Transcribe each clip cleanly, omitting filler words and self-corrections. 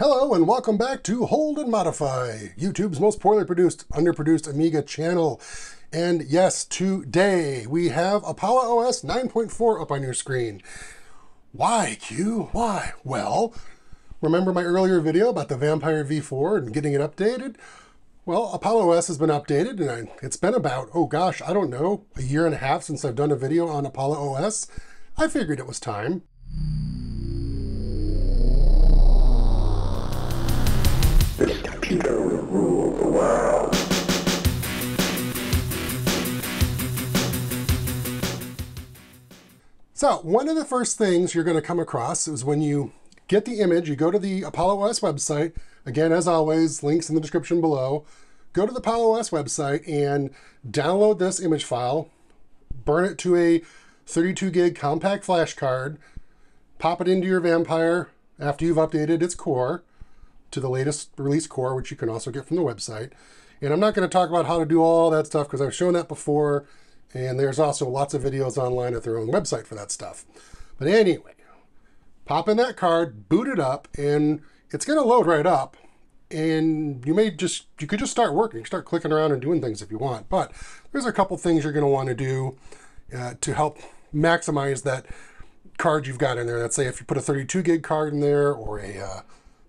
Hello and welcome back to Hold and Modify, YouTube's most poorly produced, underproduced Amiga channel. And yes, today we have Apollo OS 9.4 up on your screen. Why, Q? Why? Well, remember my earlier video about the Vampire V4 and getting it updated? Well, Apollo OS has been updated and it's been about, oh gosh, I don't know, a year and a half since I've done a video on Apollo OS. I figured it was time. This computer will rule the world. So one of the first things you're going to come across is when you get the image, you go to the Apollo OS website. Again, as always, links in the description below. Go to the Apollo OS website and download this image file, burn it to a 32 gig compact flash card, pop it into your Vampire after you've updated its core to the latest release core, which you can also get from the website. And I'm not going to talk about how to do all that stuff because I've shown that before, and there's also lots of videos online at their own website for that stuff. But anyway, pop in that card, boot it up, and it's going to load right up. And you could just start working, start clicking around and doing things if you want. But there's a couple things you're going to want to do to help maximize that card you've got in there. Let's say if you put a 32 gig card in there or a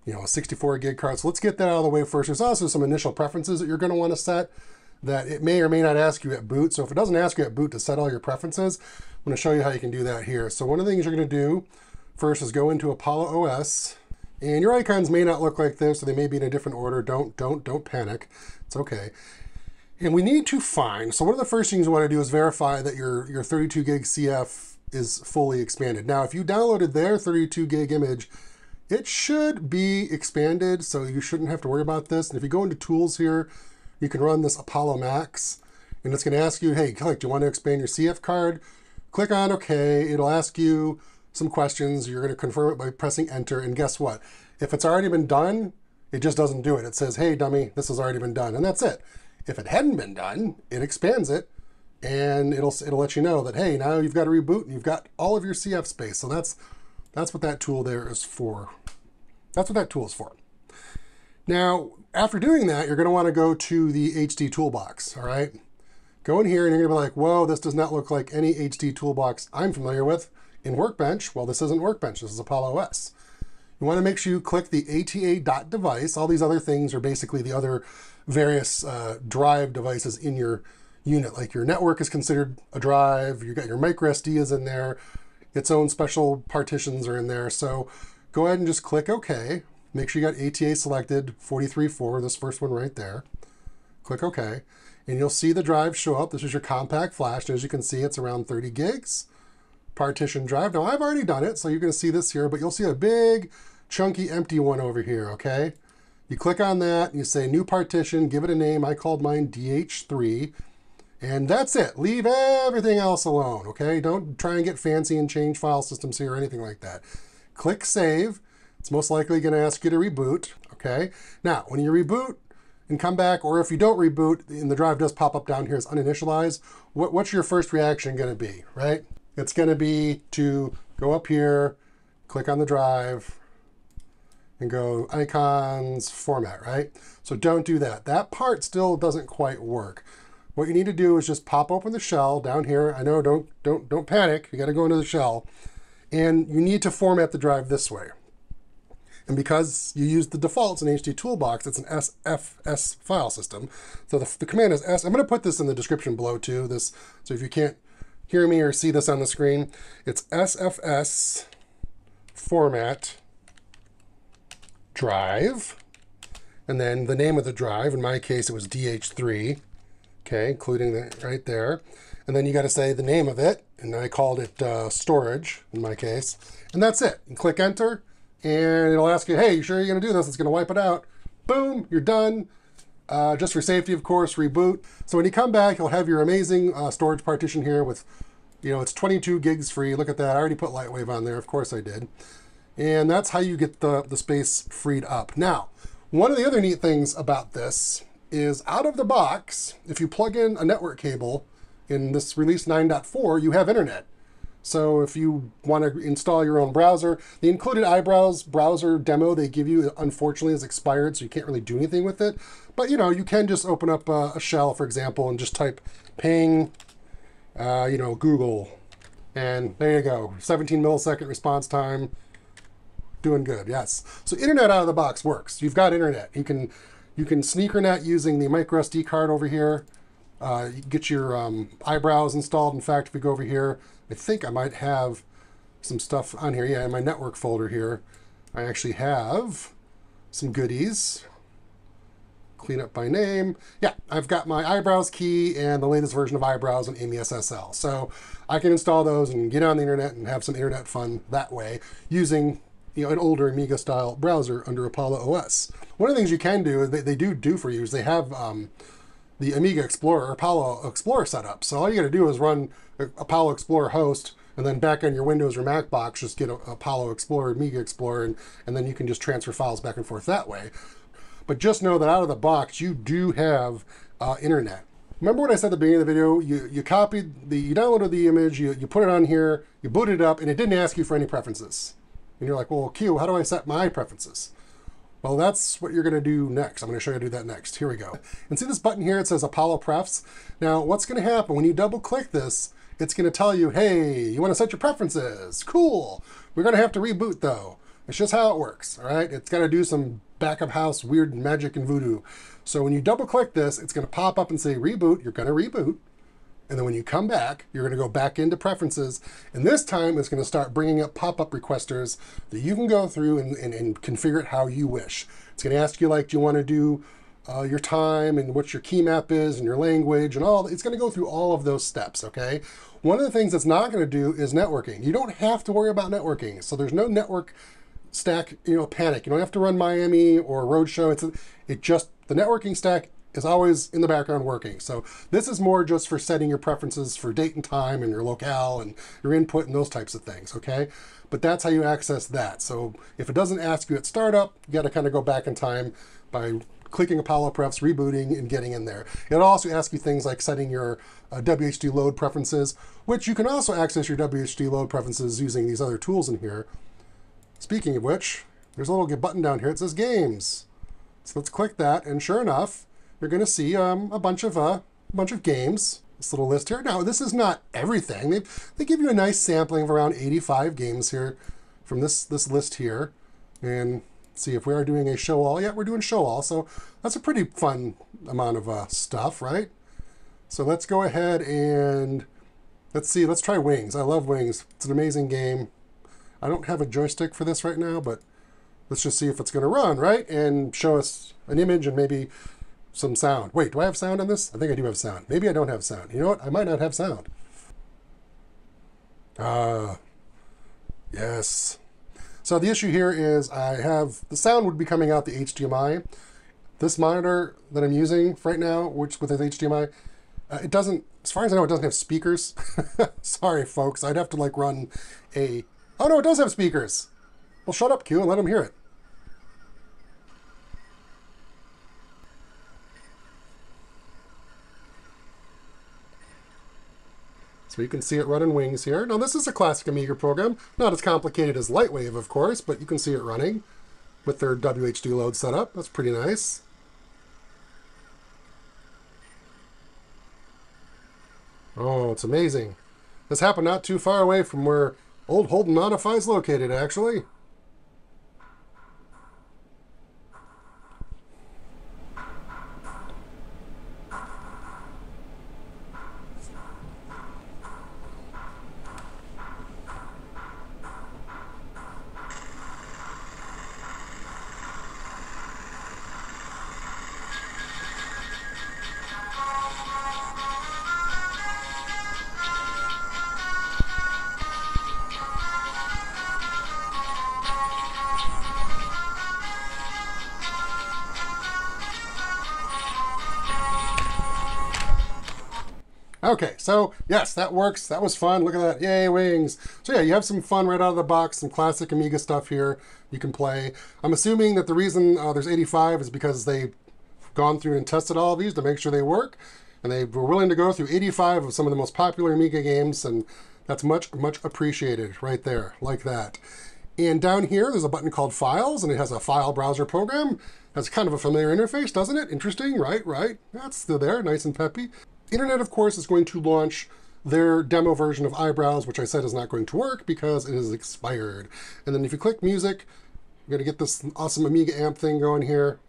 a 64 gig card. So let's get that out of the way first. There's also some initial preferences that you're going to want to set that it may or may not ask you at boot. So if it doesn't ask you at boot to set all your preferences, I'm going to show you how you can do that here. So one of the things you're going to do first is go into Apollo OS, and your icons may not look like this, so they may be in a different order. Don't panic. It's okay. And we need to find, so one of the first things you want to do is verify that your 32 gig CF is fully expanded. Now, if you downloaded their 32 gig image, it should be expanded, so you shouldn't have to worry about this. And if you go into tools here, you can run this Apollo max, and it's going to ask you, hey, click, do you want to expand your CF card? Click on okay. It'll ask you some questions. You're going to confirm it by pressing enter. And guess what? If it's already been done, it just doesn't do it. It says, hey, dummy, this has already been done. And that's it. If it hadn't been done, it expands it and it'll let you know that, hey, now you've got to reboot and you've got all of your CF space. So that's what that tool there is for. That's what that tool is for. Now, after doing that, you're going to want to go to the HD toolbox, all right? Go in here and you're going to be like, whoa, this does not look like any HD toolbox I'm familiar with in Workbench. Well, this isn't Workbench, this is Apollo OS. You want to make sure you click the ATA.device. All these other things are basically the other various drive devices in your unit. Like your network is considered a drive, you've got your microSD is in there, its own special partitions are in there. So go ahead and just click OK. Make sure you got ATA selected, 434, this first one right there. Click OK. And you'll see the drive show up. This is your compact flash. And as you can see, it's around 30 gigs. Partition drive. Now, I've already done it, so you're going to see this here, but you'll see a big, chunky, empty one over here, okay? You click on that, and you say new partition, give it a name. I called mine DH3. And that's it. Leave everything else alone, okay? Don't try and get fancy and change file systems here or anything like that. Click save. It's most likely going to ask you to reboot, okay? Now, when you reboot and come back, or if you don't reboot and the drive does pop up down here as uninitialized, what's your first reaction going to be, right? It's going to be to go up here, click on the drive, and go icons, format, right? So don't do that. That part still doesn't quite work. What you need to do is just pop open the shell down here. I know, don't panic. You got to go into the shell. And you need to format the drive this way. And because you use the defaults in HD Toolbox, it's an SFS file system. So the command is S. I'm going to put this in the description below too. This, so if you can't hear me or see this on the screen, it's SFS format drive. And then the name of the drive, in my case, it was DH3. Okay, including that right there. And then you got to say the name of it. And I called it storage in my case. And that's it. And click enter. And it'll ask you, hey, you sure you're going to do this? It's going to wipe it out. Boom, you're done. Just for safety, of course, reboot. So when you come back, you'll have your amazing storage partition here with, you know, it's 22 gigs free. Look at that. I already put Lightwave on there. Of course I did. And that's how you get the space freed up. Now, one of the other neat things about this is out of the box, if you plug in a network cable in this release 9.4, you have internet. So if you want to install your own browser, the included iBrowse browser demo they give you, unfortunately, is expired, so you can't really do anything with it. But, you know, you can just open up a shell, for example, and just type ping, you know, Google. And there you go, 17 millisecond response time. Doing good, yes. So internet out of the box works. You've got internet. You can sneakernet using the micro SD card over here. You can get your iBrowse installed. In fact, if we go over here, I think I might have some stuff on here. Yeah, in my network folder here, I actually have some goodies. Clean up by name. Yeah, I've got my iBrowse key and the latest version of iBrowse and AMI SSL. So I can install those and get on the internet and have some internet fun that way using, you know, an older Amiga style browser under Apollo OS. One of the things you can do, they do for you, is they have the Amiga Explorer, Apollo Explorer setup. So all you got to do is run Apollo Explorer host, and then back on your Windows or Mac box, just get Apollo Explorer, Amiga Explorer, and then you can just transfer files back and forth that way. But just know that out of the box, you do have internet. Remember what I said at the beginning of the video, you downloaded the image, you put it on here, you booted it up, and it didn't ask you for any preferences. And you're like, well, Q, how do I set my preferences? Well, that's what you're going to do next. I'm going to show you how to do that next. Here we go. And see this button here? It says Apollo Prefs. Now, what's going to happen when you double-click this? It's going to tell you, hey, you want to set your preferences. Cool. We're going to have to reboot, though. It's just how it works, all right? It's got to do some back-of-house weird magic and voodoo. So when you double-click this, it's going to pop up and say reboot. You're going to reboot. And then when you come back, you're going to go back into preferences. And this time it's going to start bringing up pop-up requesters that you can go through and configure it how you wish. It's going to ask you, like, do you want to do your time and what your key map is and your language and all. It's going to go through all of those steps, okay? One of the things it's not going to do is networking. You don't have to worry about networking. So there's no network stack, you know, panic. You don't have to run Miami or Roadshow. The networking stack is always in the background working. So this is more just for setting your preferences for date and time and your locale and your input and those types of things, okay? But that's how you access that. So if it doesn't ask you at startup, you got to kind of go back in time by clicking Apollo Prefs, rebooting, and getting in there. It'll also ask you things like setting your WHDLOAD preferences, which you can also access your WHDLOAD preferences using these other tools in here. Speaking of which, there's a little button down here. It says Games. So let's click that, and sure enough, you're going to see a bunch of games. This little list here. Now, this is not everything. They give you a nice sampling of around 85 games here from this list here. And see if we are doing a show all. Yeah, we're doing show all. So that's a pretty fun amount of stuff, right? So let's go ahead and let's see. Let's try Wings. I love Wings. It's an amazing game. I don't have a joystick for this right now, but let's just see if it's going to run, right? And show us an image and maybe some sound. Wait, do I have sound on this? I think I do have sound. Maybe I don't have sound. You know what? I might not have sound. Yes. So the issue here is the sound would be coming out the HDMI. This monitor that I'm using right now, which with its HDMI, it doesn't, as far as I know, it doesn't have speakers. Sorry, folks. I'd have to like run a... Oh no, it does have speakers. Well, shut up, Q, and let them hear it. So you can see it running Wings here. Now, this is a classic Amiga program. Not as complicated as Lightwave, of course, but you can see it running with their WHDLOAD setup. That's pretty nice. Oh, it's amazing. This happened not too far away from where old Hold and Modify is located, actually. Okay, so yes, that works. That was fun. Look at that. Yay, Wings. So yeah, you have some fun right out of the box, some classic Amiga stuff here you can play. I'm assuming that the reason there's 85 is because they've gone through and tested all of these to make sure they work. And they were willing to go through 85 of some of the most popular Amiga games. And That's much, much appreciated right there, like that. And down here, there's a button called Files, and it has a file browser program. That's kind of a familiar interface, doesn't it? Interesting, right, right. That's still there, nice and peppy. Internet, of course, is going to launch their demo version of iBrowse, which I said is not going to work because it is expired. And then if you click Music, you're going to get this awesome Amiga amp thing going here.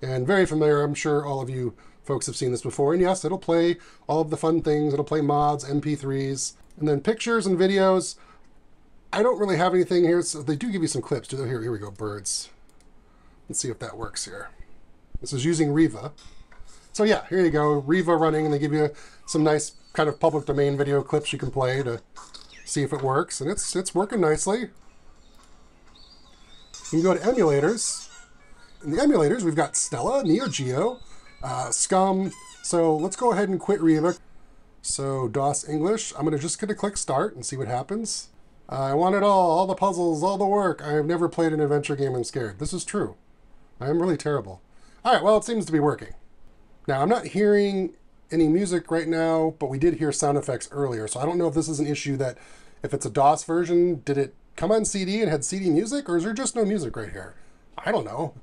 And very familiar, I'm sure all of you folks have seen this before. And yes, it'll play all of the fun things. It'll play mods, MP3s, and then pictures and videos. I don't really have anything here, so they do give you some clips. Here we go, birds. Let's see if that works here. This is using Riva. So yeah, here you go, Riva running, and they give you some nice kind of public domain video clips you can play to see if it works, and it's working nicely. You can go to emulators. In the emulators, we've got Stella, Neo Geo, Scum. So let's go ahead and quit Riva. So DOS English, I'm just gonna click start and see what happens. I want it all the puzzles, all the work. I have never played an adventure game and scared. This is true. I am really terrible. All right, well, it seems to be working. Now, I'm not hearing any music right now, but we did hear sound effects earlier, so I don't know if this is an issue that if it's a DOS version, did it come on CD and had CD music, or is there just no music right here? I don't know.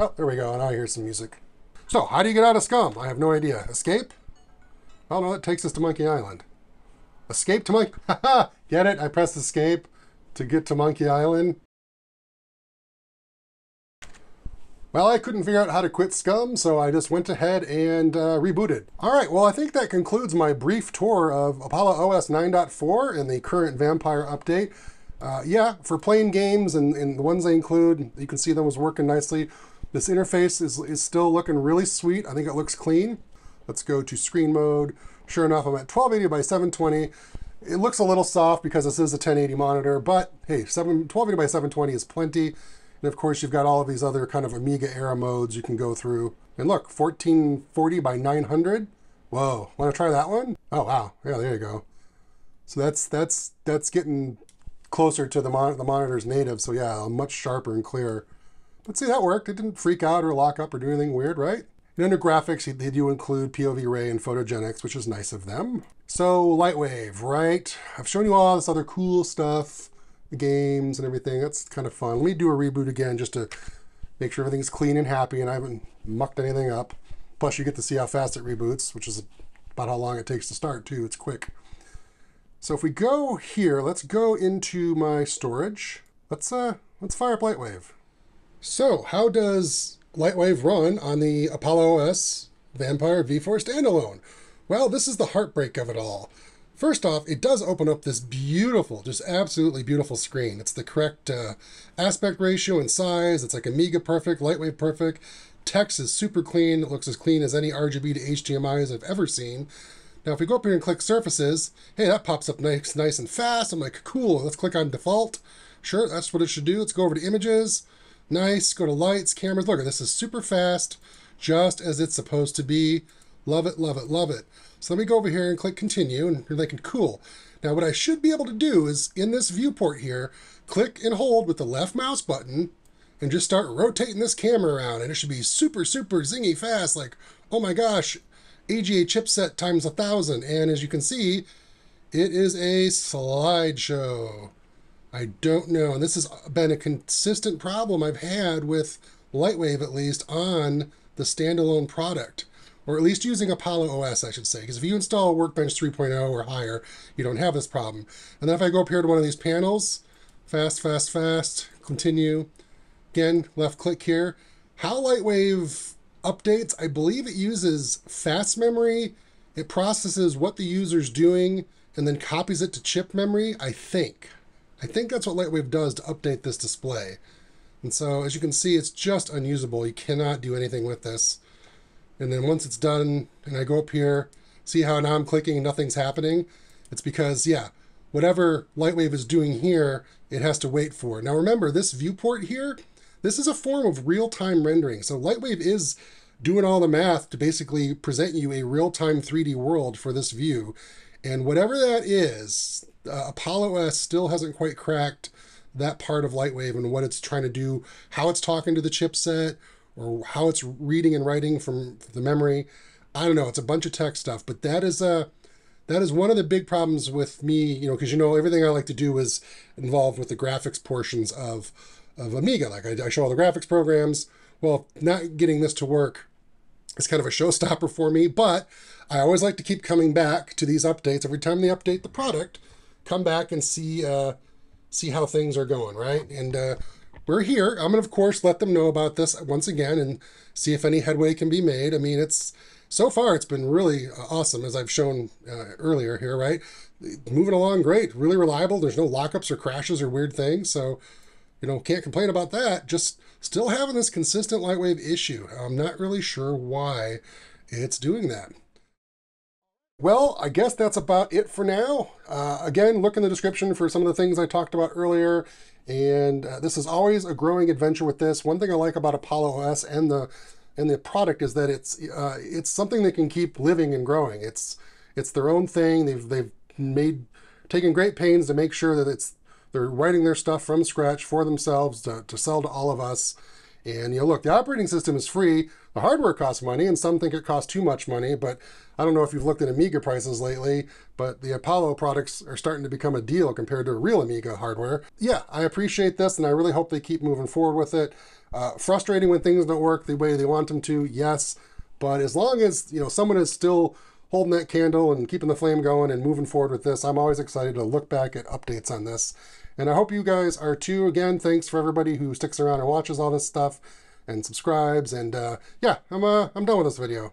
Oh, there we go, and I hear some music. So, how do you get out of Scum? I have no idea. Escape? Oh, no, that takes us to Monkey Island. Escape to Monkey... Haha! Get it? I pressed escape to get to Monkey Island. Well, I couldn't figure out how to quit Scum, so I just went ahead and rebooted. All right, well, I think that concludes my brief tour of Apollo OS 9.4 and the current Vampire update. Yeah, for playing games and the ones they include, you can see them was working nicely. This interface is still looking really sweet. I think it looks clean. Let's go to screen mode. Sure enough, I'm at 1280 by 720. It looks a little soft because this is a 1080 monitor, but hey, 1280 by 720 is plenty. And of course, you've got all of these other kind of Amiga era modes you can go through. And look, 1440 by 900. Whoa, want to try that one? Oh, wow. Yeah, there you go. So that's getting closer to the monitor's native. So yeah, much sharper and clearer. But see, that worked. It didn't freak out or lock up or do anything weird, right? And under graphics, they do include POV Ray and Photogenics, which is nice of them. So Lightwave, right? I've shown you all this other cool stuff, the games and everything. That's kind of fun. Let me do a reboot again just to make sure everything's clean and happy and I haven't mucked anything up. Plus you get to see how fast it reboots, which is about how long it takes to start too. It's quick. So if we go here, let's go into my storage. Let's fire up Lightwave. So how does Lightwave run on the Apollo OS Vampire V4 standalone? Well, this is the heartbreak of it all. First off, it does open up this beautiful, just absolutely beautiful screen. It's the correct aspect ratio and size. It's like Amiga perfect, Lightwave perfect. Text is super clean. It looks as clean as any RGB to HDMIs I've ever seen. Now, if we go up here and click surfaces, hey, that pops up nice and fast. I'm like, cool, let's click on default. Sure, that's what it should do. Let's go over to images. Nice, go to lights, cameras. Look, this is super fast, just as it's supposed to be. Love it, love it, love it. So let me go over here and click continue, and you're thinking, cool. Now what I should be able to do is, in this viewport here, click and hold with the left mouse button, and just start rotating this camera around, and it should be super, super zingy fast, like, oh my gosh, AGA chipset times 1,000, and as you can see, it is a slideshow. I don't know, and this has been a consistent problem I've had with Lightwave, at least, on the standalone product, or at least using Apollo OS, I should say, because if you install Workbench 3.0 or higher, you don't have this problem. And then if I go up here to one of these panels, fast, fast, fast, continue, again, left click here. How Lightwave updates, I believe it uses fast memory, it processes what the user's doing, and then copies it to chip memory, I think. I think that's what Lightwave does to update this display. And so as you can see, it's just unusable. You cannot do anything with this. And then once it's done and I go up here, see how now I'm clicking and nothing's happening? It's because, yeah, whatever Lightwave is doing here, it has to wait for. Now remember, this viewport here, this is a form of real-time rendering. So Lightwave is doing all the math to basically present you a real-time 3D world for this view. And whatever that is, Apollo OS still hasn't quite cracked that part of Lightwave and what it's trying to do, how it's talking to the chipset, or how it's reading and writing from the memory. I don't know, it's a bunch of tech stuff, but that is That is one of the big problems with me, because everything I like to do is involved with the graphics portions of Amiga. Like I show all the graphics programs. Well, not getting this to work is kind of a showstopper for me, but I always like to keep coming back to these updates. Every time they update the product, come back and see see how things are going, right? And we're here. I'm going to, of course, let them know about this once again and see if any headway can be made. I mean, so far, it's been really awesome, as I've shown earlier here, right? Moving along great, really reliable. There's no lockups or crashes or weird things. So, can't complain about that. Just still having this consistent Lightwave issue. I'm not really sure why it's doing that. Well, I guess that's about it for now. Again, look in the description for some of the things I talked about earlier. And this is always a growing adventure with this. One thing I like about Apollo OS and the product is that it's something that can keep living and growing. It's their own thing. They've taken great pains to make sure that they're writing their stuff from scratch for themselves to sell to all of us. And look, the operating system is free. The hardware costs money, and some think it costs too much money. But I don't know if you've looked at Amiga prices lately, but the Apollo products are starting to become a deal compared to real Amiga hardware. Yeah, I appreciate this, and I really hope they keep moving forward with it. Frustrating when things don't work the way they want them to, yes. But as long as someone is still holding that candle and keeping the flame going and moving forward with this, I'm always excited to look back at updates on this. And I hope you guys are too. Again, thanks for everybody who sticks around and watches all this stuff and subscribes. And yeah, I'm done with this video.